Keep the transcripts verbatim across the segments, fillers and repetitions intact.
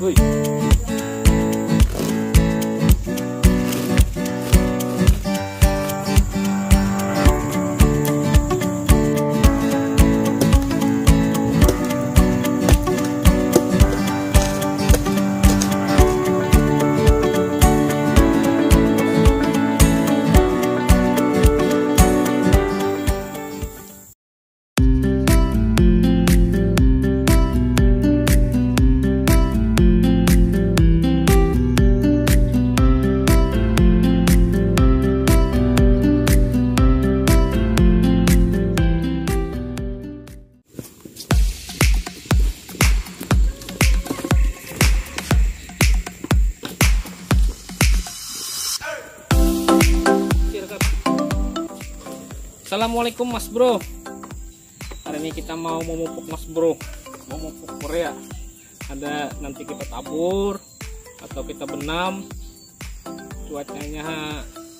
Uy. Assalamualaikum Mas Bro. Hari ini kita mau memupuk Mas Bro, memupuk Korea. Ada nanti kita tabur atau kita benam. Cuacanya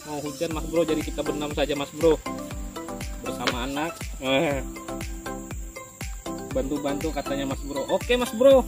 mau hujan Mas Bro, jadi kita benam saja Mas Bro bersama anak. Bantu-bantu katanya Mas Bro. Oke Mas Bro.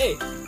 Hey.